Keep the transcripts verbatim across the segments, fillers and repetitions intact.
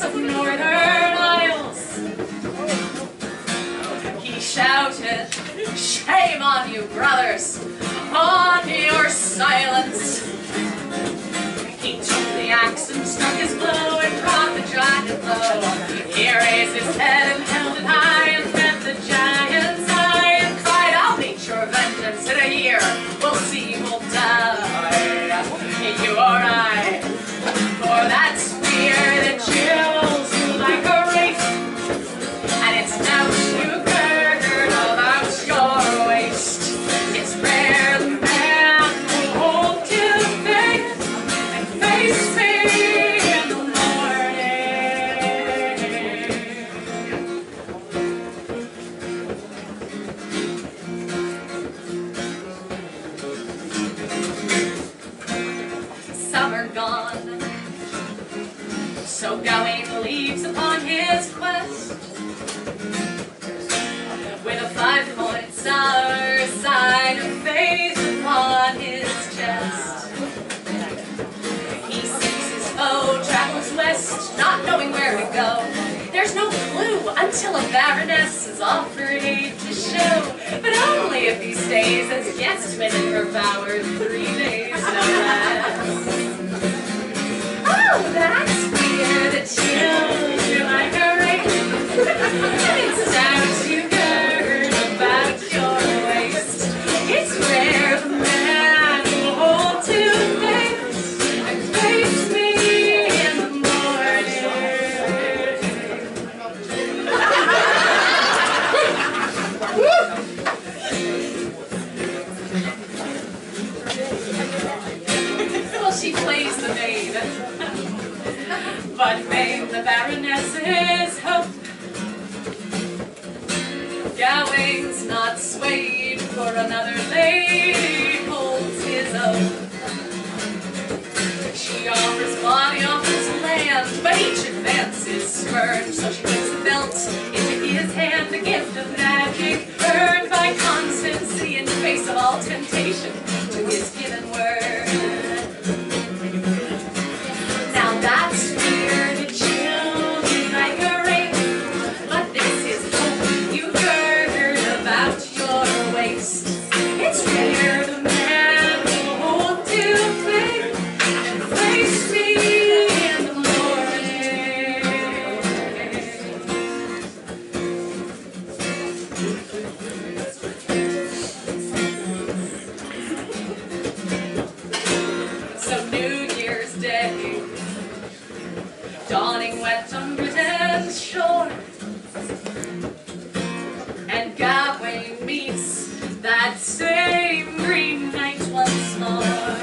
prince of Northern Isles. He shouted, "Shame on you, brothers, on your silence." He took the axe and struck his blow and brought the giant low. He raised his head and held it high and met the giant's eye and cried, "I'll meet your vengeance in a year. We'll see, we'll die. You or I, for that spear that chills you like a wraith, and it's out you girded about your waist. It's rare the man will hold to faith and face me in the morning." Summer gone, so Gawain leaves upon his quest with a five-point star sign of fate upon his chest. He sees his foe travels west, not knowing where to go. There's no clue until a baroness is offered aid to show, but only if he stays as guest within her bower three days no less. Oh, that's chills you like a rain. It's out you gird about your waist. It's where the man will hold to things and face me in the morning. Well, she plays the maid. But vain the baroness's hope, Gawain's not swayed, for another lady holds his oath. She offers body, offers land, but each advance is spurned. So she puts the belt into his hand, the gift of magic earned by constancy in the face of all temptation to his given word. Dawning wet on Britain's shore, and Gawain meets that same green knight once more.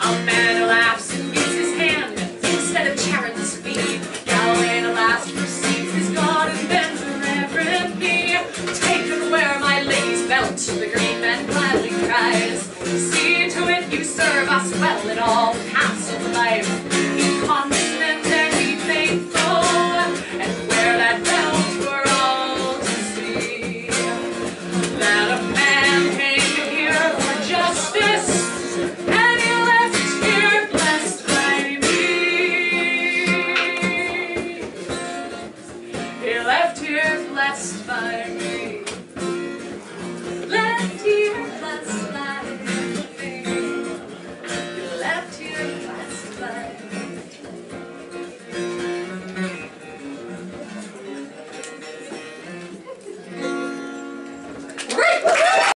A man laughs and gives his hand instead of Charon's speed. Gawain alas receives his god and bends a reverent knee. "Take and wear my lady's belt," the green man gladly cries. "See to it you serve us well in all paths of life.